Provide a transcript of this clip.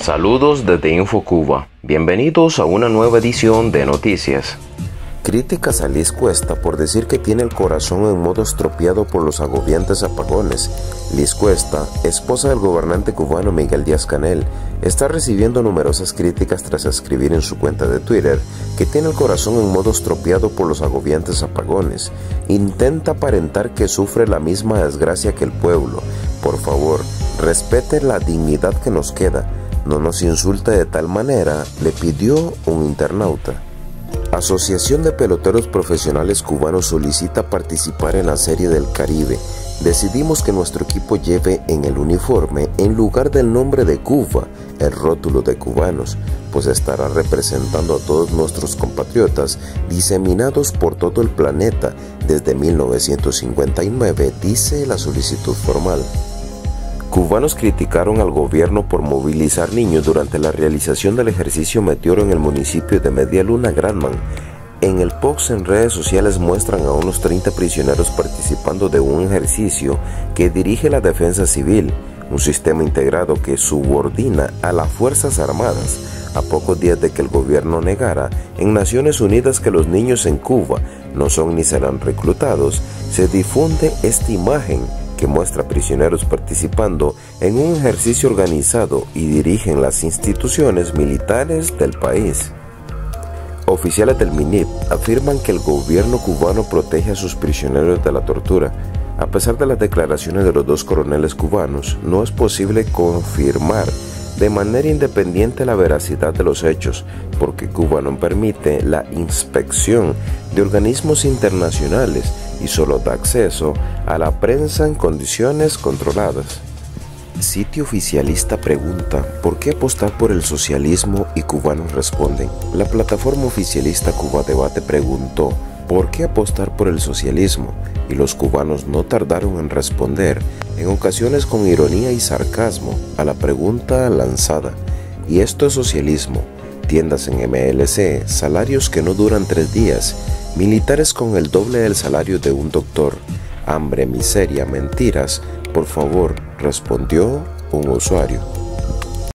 Saludos desde InfoCuba. Bienvenidos a una nueva edición de Noticias. Críticas a Lis Cuesta por decir que tiene el corazón en modo estropeado por los agobiantes apagones. Lis Cuesta, esposa del gobernante cubano Miguel Díaz-Canel, está recibiendo numerosas críticas tras escribir en su cuenta de Twitter que tiene el corazón en modo estropeado por los agobiantes apagones. Intenta aparentar que sufre la misma desgracia que el pueblo. Por favor, respete la dignidad que nos queda. No nos insulte de tal manera, le pidió un internauta. Asociación de Peloteros Profesionales Cubanos solicita participar en la Serie del Caribe. Decidimos que nuestro equipo lleve en el uniforme, en lugar del nombre de Cuba, el rótulo de cubanos, pues estará representando a todos nuestros compatriotas diseminados por todo el planeta desde 1959, dice la solicitud formal. Cubanos criticaron al gobierno por movilizar niños durante la realización del ejercicio meteoro en el municipio de Media Luna, Granman. En el post en redes sociales muestran a unos 30 prisioneros participando de un ejercicio que dirige la Defensa Civil, un sistema integrado que subordina a las Fuerzas Armadas, a pocos días de que el gobierno negara en Naciones Unidas que los niños en Cuba no son ni serán reclutados, se difunde esta imagen que muestra prisioneros participando en un ejercicio organizado y dirigen las instituciones militares del país. Oficiales del MININT afirman que el gobierno cubano protege a sus prisioneros de la tortura. A pesar de las declaraciones de los dos coroneles cubanos, no es posible confirmar de manera independiente la veracidad de los hechos, porque Cuba no permite la inspección de organismos internacionales y solo da acceso a la prensa en condiciones controladas. Sitio oficialista pregunta, ¿por qué apostar por el socialismo? Y cubanos responden. La plataforma oficialista Cuba Debate preguntó, ¿por qué apostar por el socialismo? Y los cubanos no tardaron en responder, en ocasiones con ironía y sarcasmo, a la pregunta lanzada. ¿Y esto es socialismo? Tiendas en MLC, salarios que no duran 3 días, militares con el doble del salario de un doctor, hambre, miseria, mentiras, por favor, respondió un usuario.